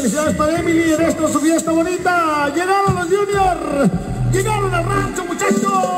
Felicidades para Emily en esta su fiesta bonita. Llegaron los juniors, llegaron al rancho, muchachos.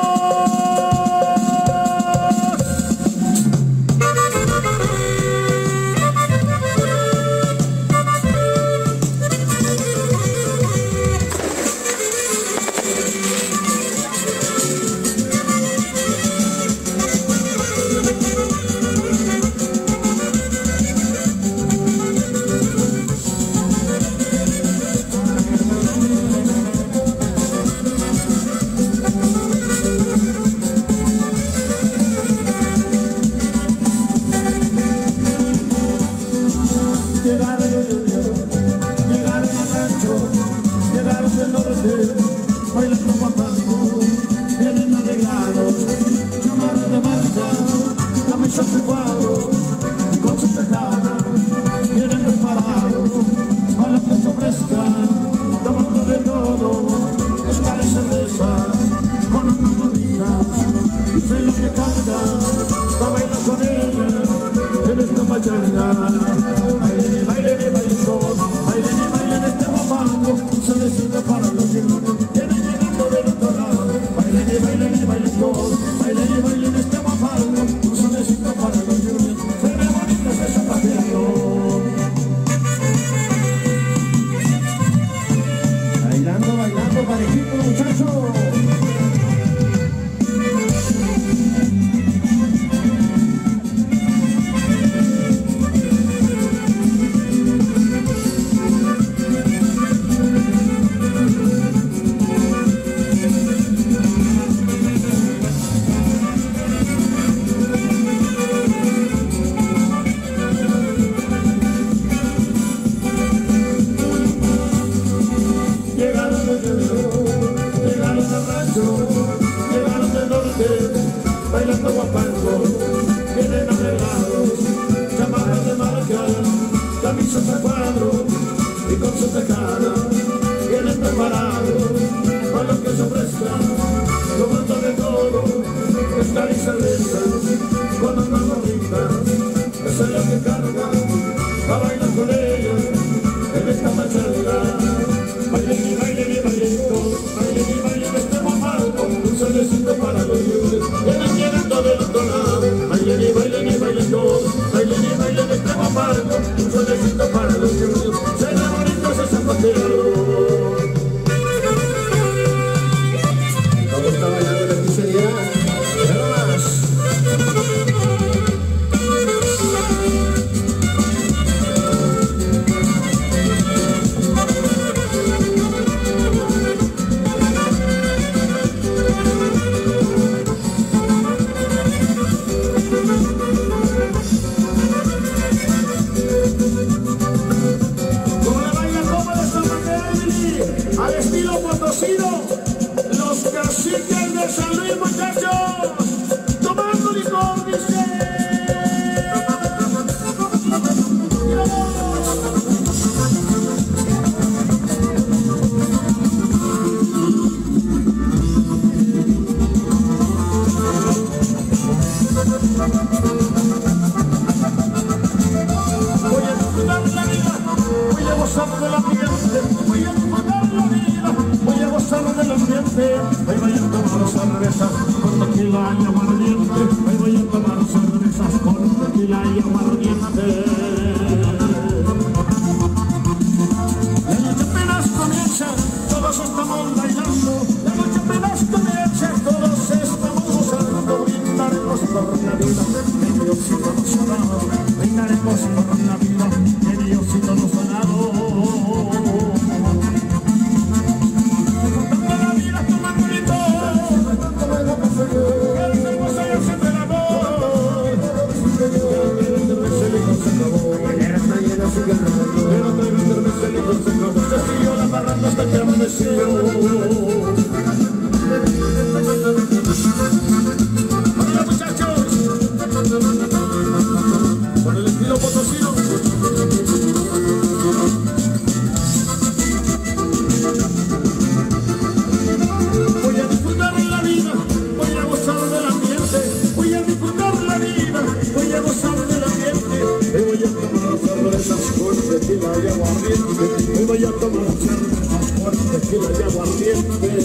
me voy a tomar cerveza con tequila y aguardiente.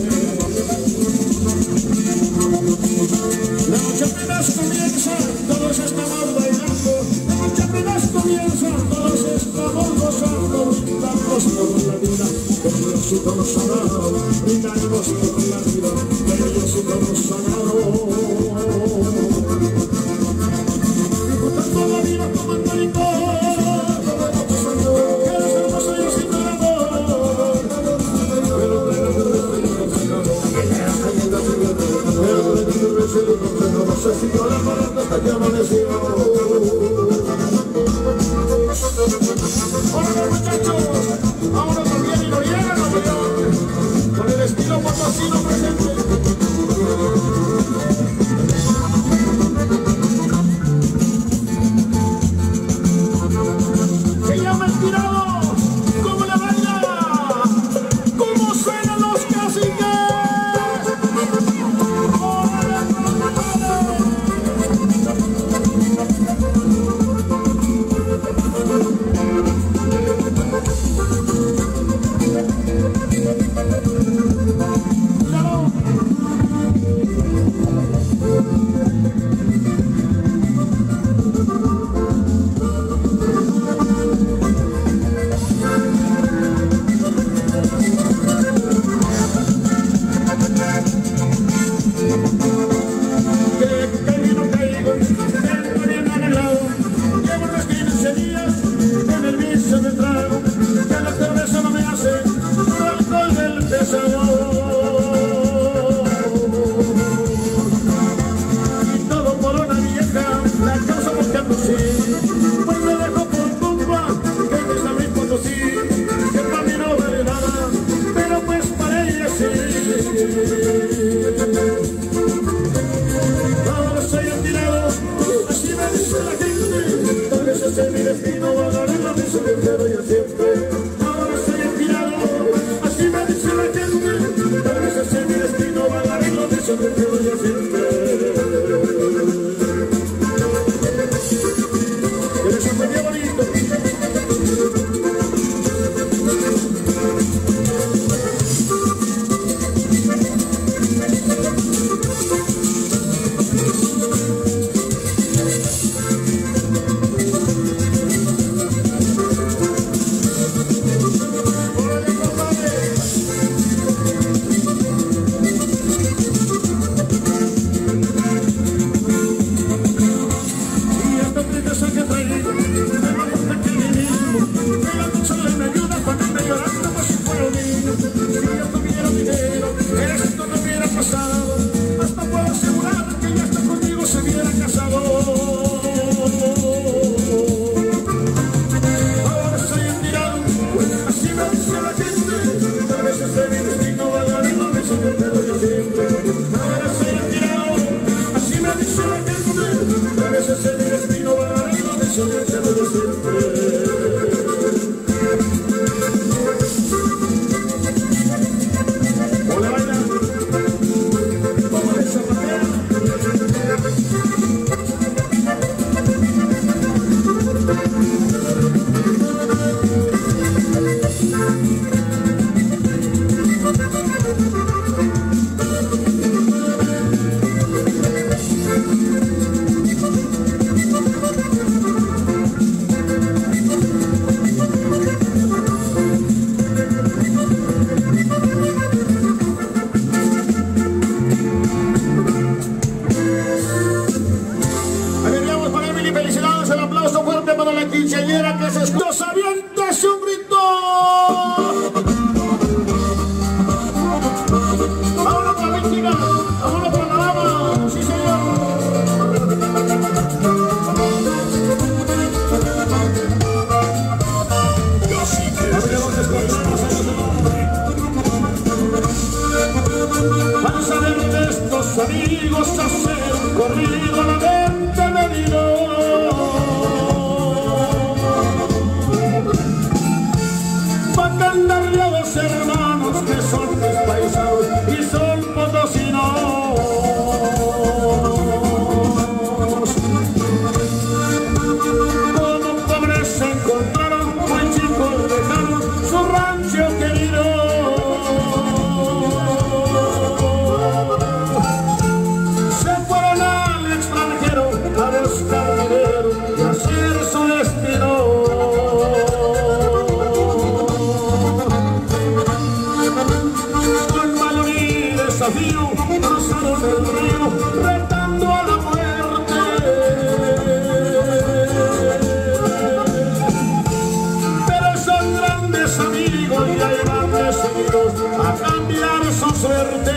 La noche apenas comienza, todos estamos bailando. La noche apenas comienza, todos estamos gozando. Brindamos por la vida, Diosito nos ha dado. Brindamos por la vida, Diosito nos ha dado. Contando la vida como el maricón. No sé si yo la parando hasta que amaneció. ¡Hola muchachos! Ahora también y no llegan a ver. Con el estilo potosino presente. ¡Se llama el tirado! ¡Como la banda! ¡Como suenan los caciques! Como pobres se encontraron muy chicos, dejaron su raza. grandes amigos y hay grandes amigos a cambiar su suerte.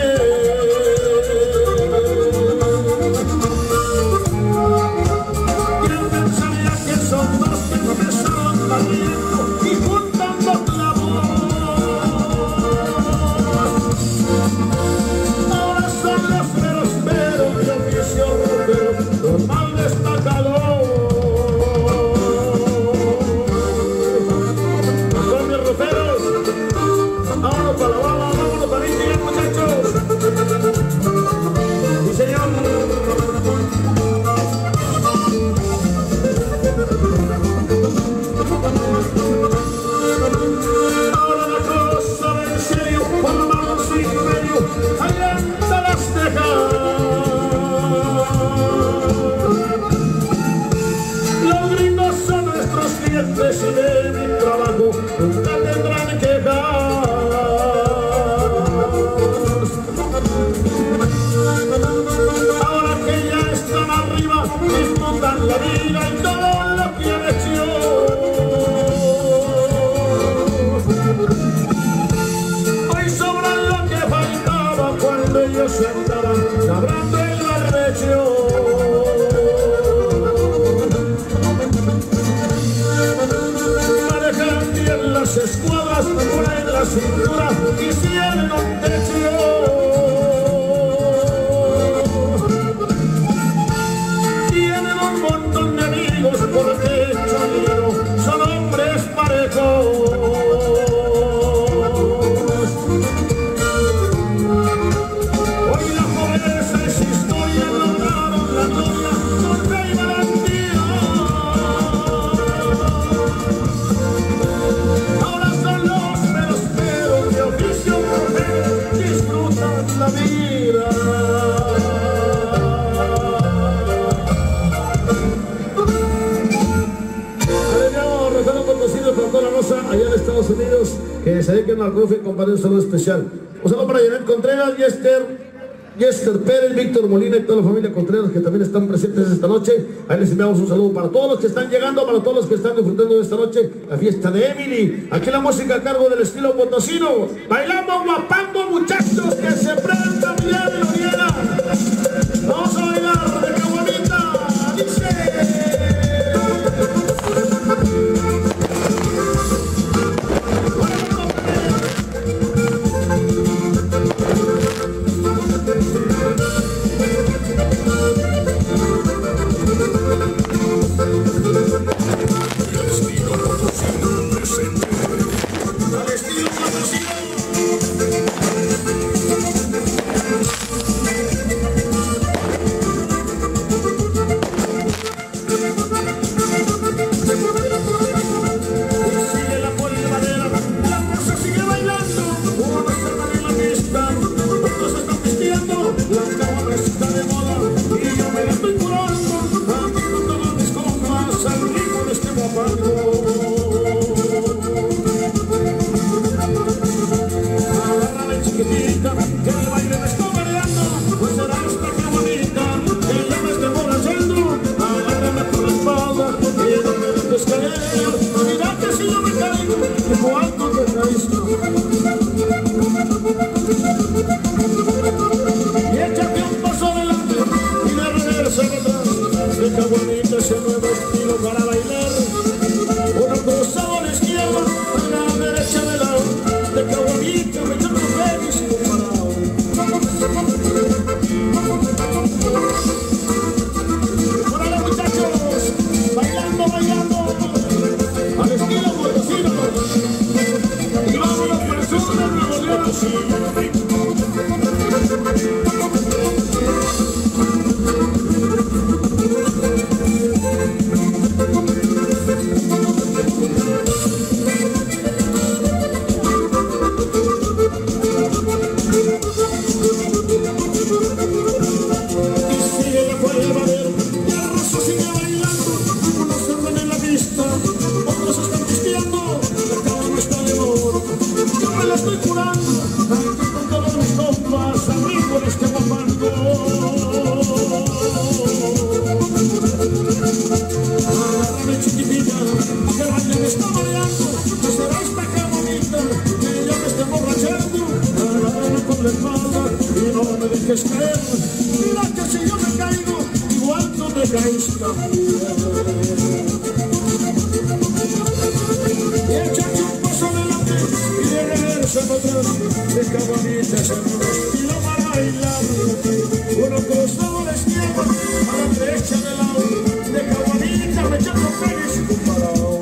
Que se dediquen al golf y compartir un saludo especial. Un saludo para Yenel Contreras, Yester Pérez, Víctor Molina y toda la familia Contreras que también están presentes esta noche. Ahí les enviamos un saludo para todos los que están llegando, para todos los que están disfrutando de esta noche la fiesta de Emily. Aquí la música a cargo del estilo Potosino. Bailamos guapando, muchachos, que se prendan bien y lo vieran. Vamos a bailar de caguamita. Dice. Otros están pisteando, la cama no está de oro. Yo me la estoy curando. que estemos. Mira que si yo me caigo, igual tú me caes también. Échate un paso adelante y de regreso atrás, de cabanitas en unos y lo van a bailar. Uno cruzado a la izquierda, a la derecha de lado, de cabanitas me echando Pérez y comparado.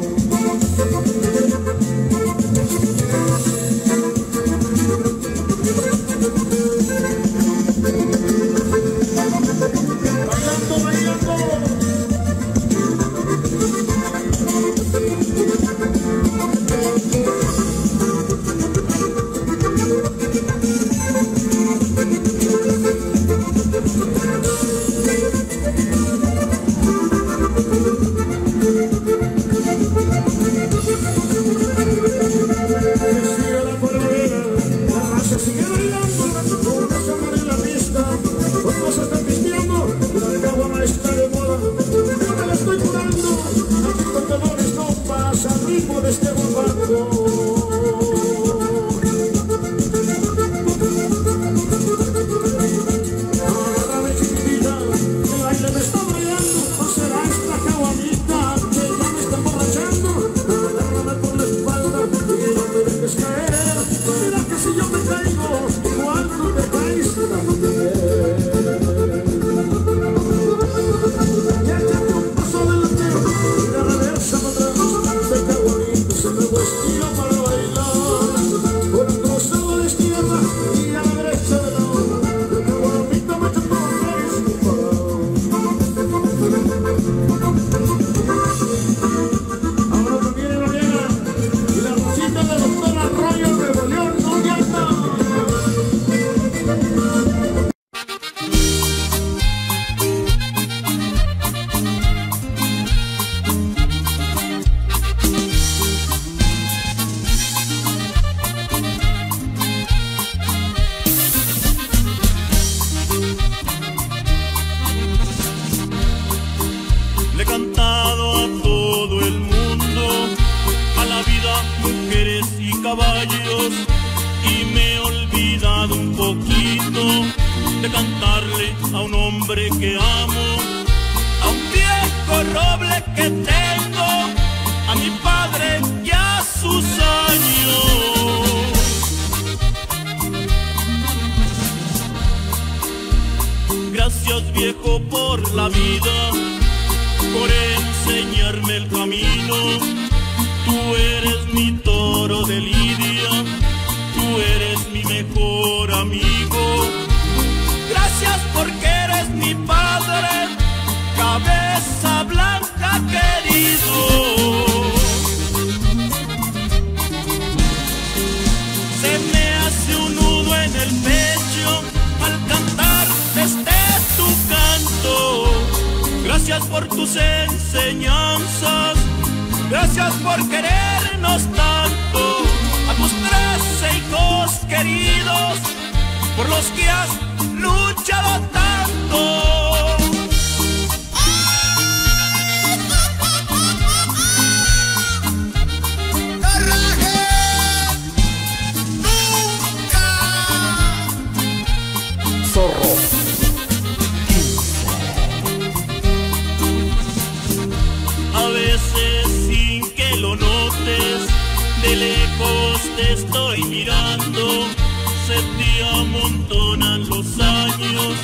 Amontonan los años,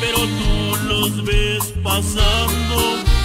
pero tú los ves pasando.